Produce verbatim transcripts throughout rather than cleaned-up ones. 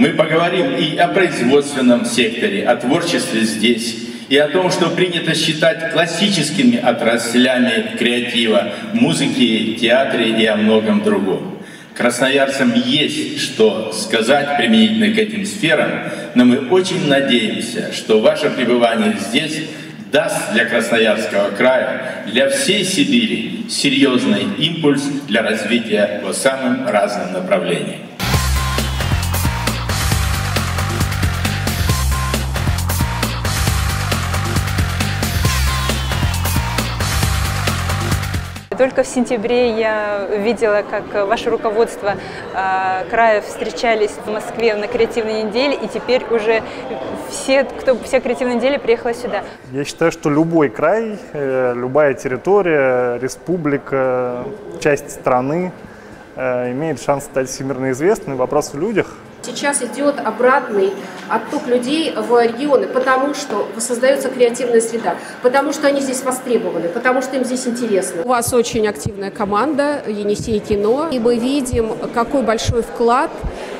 Мы поговорим и о производственном секторе, о творчестве здесь, и о том, что принято считать классическими отраслями креатива, музыки, театре и о многом другом. Красноярцам есть что сказать применительно к этим сферам, но мы очень надеемся, что ваше пребывание здесь даст для Красноярского края, для всей Сибири серьезный импульс для развития по самым разным направлениям. Только в сентябре я видела, как ваше руководство э, края встречались в Москве на Креативной неделе, и теперь уже все, кто все Креативные недели, приехала сюда. Я считаю, что любой край, э, любая территория, республика, часть страны э, имеет шанс стать всемирно известной. Вопрос в людях. Сейчас идет обратный отток людей в регионы, потому что создается креативная среда, потому что они здесь востребованы, потому что им здесь интересно. У вас очень активная команда «Енисей кино», и мы видим, какой большой вклад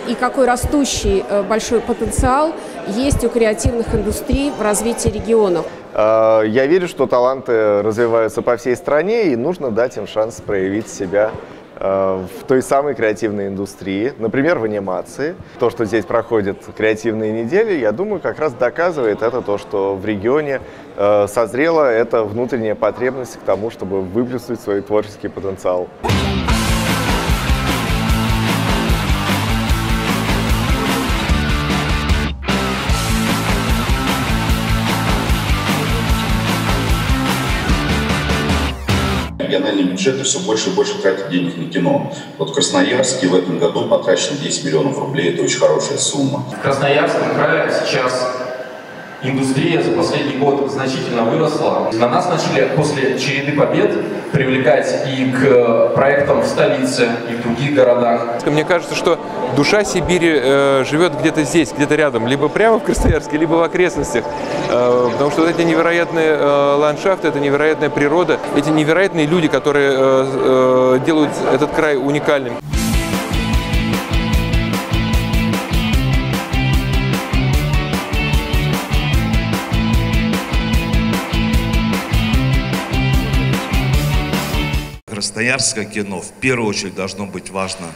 и какой растущий большой потенциал есть у креативных индустрий в развитии регионов. Я верю, что таланты развиваются по всей стране, и нужно дать им шанс проявить себя в той самой креативной индустрии, например, в анимации. То, что здесь проходят креативные недели, я думаю, как раз доказывает это то, что в регионе созрела эта внутренняя потребность к тому, чтобы выплеснуть свой творческий потенциал. Региональные бюджеты все больше и больше тратят денег на кино. Вот в Красноярске в этом году потрачено десять миллионов рублей, это очень хорошая сумма. В Красноярском крае сейчас индустрия за последний год значительно выросла. На нас начали после череды побед привлекать и к проектам в столице, и в других городах. Мне кажется, что душа Сибири э, живет где-то здесь, где-то рядом, либо прямо в Красноярске, либо в окрестностях. Э, потому что вот эти невероятные э, ландшафты, эта невероятная природа, эти невероятные люди, которые э, э, делают этот край уникальным. Красноярское кино в первую очередь должно быть важно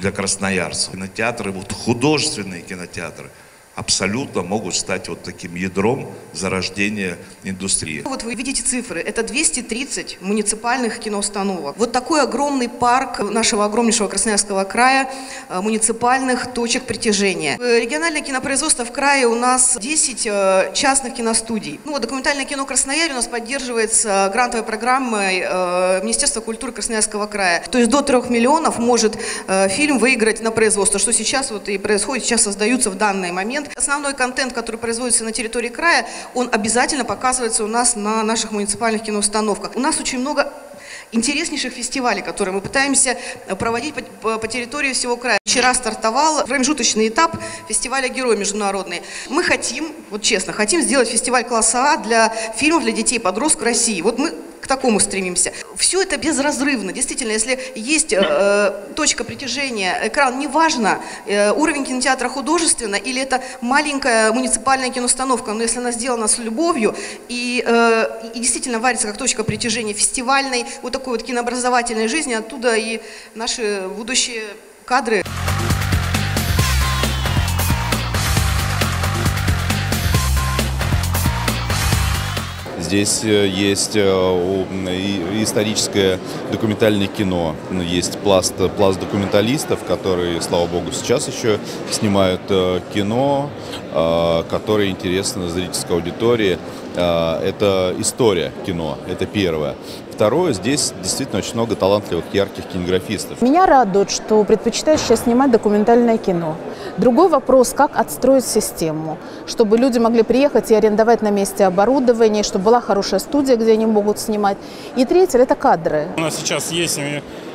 для красноярцев. Кинотеатры, вот художественные кинотеатры, абсолютно могут стать вот таким ядром зарождения индустрии. Вот вы видите цифры, это двести тридцать муниципальных киноустановок. Вот такой огромный парк нашего огромнейшего Красноярского края, муниципальных точек притяжения. Региональное кинопроизводство в крае у нас десять частных киностудий. Ну, документальное кино «Красноярье» у нас поддерживается грантовой программой Министерства культуры Красноярского края. То есть до трёх миллионов может фильм выиграть на производство, что сейчас вот и происходит, сейчас создаются в данный момент. Основной контент, который производится на территории края, он обязательно показывается у нас на наших муниципальных киноустановках. У нас очень много интереснейших фестивалей, которые мы пытаемся проводить по, по территории всего края. Вчера стартовал промежуточный этап фестиваля «Герои международные». Мы хотим, вот честно, хотим сделать фестиваль класса А для фильмов для детей и подростков России. Вот мы к такому стремимся. Все это безразрывно. Действительно, если есть э, точка притяжения, экран, неважно, э, уровень кинотеатра художественно или это маленькая муниципальная киноустановка, но если она сделана с любовью и, э, и действительно варится как точка притяжения фестивальной, вот такой вот кинообразовательной жизни, оттуда и наши будущие кадры. Здесь есть историческое документальное кино, есть пласт, пласт документалистов, которые, слава богу, сейчас еще снимают кино, которое интересно зрительской аудитории. Это история кино, это первое. Второе, здесь действительно очень много талантливых, ярких кинографистов. Меня радует, что предпочитаю сейчас снимать документальное кино. Другой вопрос, как отстроить систему, чтобы люди могли приехать и арендовать на месте оборудование, чтобы была хорошая студия, где они могут снимать. И третье, это кадры. У нас сейчас есть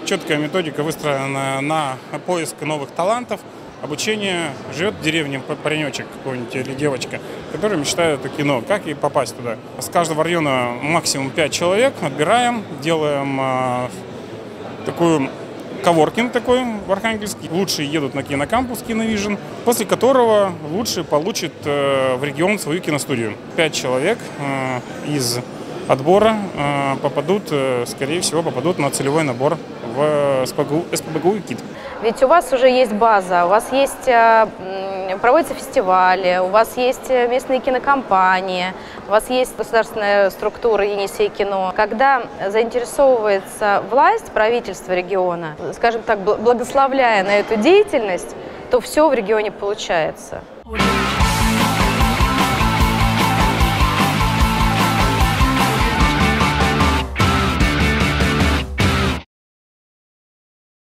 четкая методика, выстроена на поиск новых талантов. Обучение, живет в деревне паренечек какой-нибудь или девочка, которые мечтают о кино. Как ей попасть туда? С каждого района максимум пять человек отбираем, делаем э, такую коворкинг такой в Архангельске. Лучшие едут на кинокампус Киновижен, после которого лучшие получат в регион свою киностудию. Пять человек из отбора попадут, скорее всего, попадут на целевой набор в эс пэ бэ гэ у и Кит. Ведь у вас уже есть база, у вас есть, проводятся фестивали, у вас есть местные кинокомпании, у вас есть государственная структура Енисей кино. Когда заинтересовывается власть, правительство региона, скажем так, благословляя на эту деятельность, то все в регионе получается.